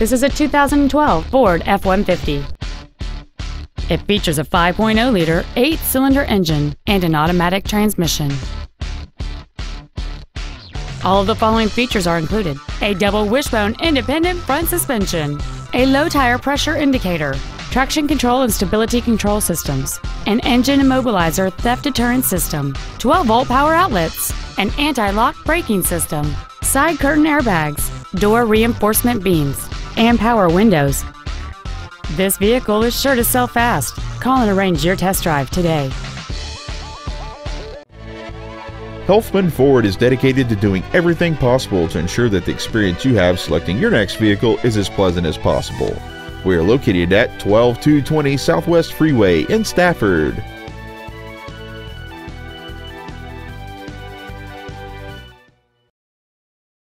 This is a 2012 Ford F-150. It features a 5.0-liter, 8-cylinder engine and an automatic transmission. All of the following features are included: a double wishbone independent front suspension, a low tire pressure indicator, traction control and stability control systems, an engine immobilizer theft deterrent system, 12-volt power outlets, an anti-lock braking system, side curtain airbags, door reinforcement beams, and power windows. This vehicle is sure to sell fast. Call and arrange your test drive today. Helfman Ford is dedicated to doing everything possible to ensure that the experience you have selecting your next vehicle is as pleasant as possible. We are located at 12220 Southwest Freeway in Stafford.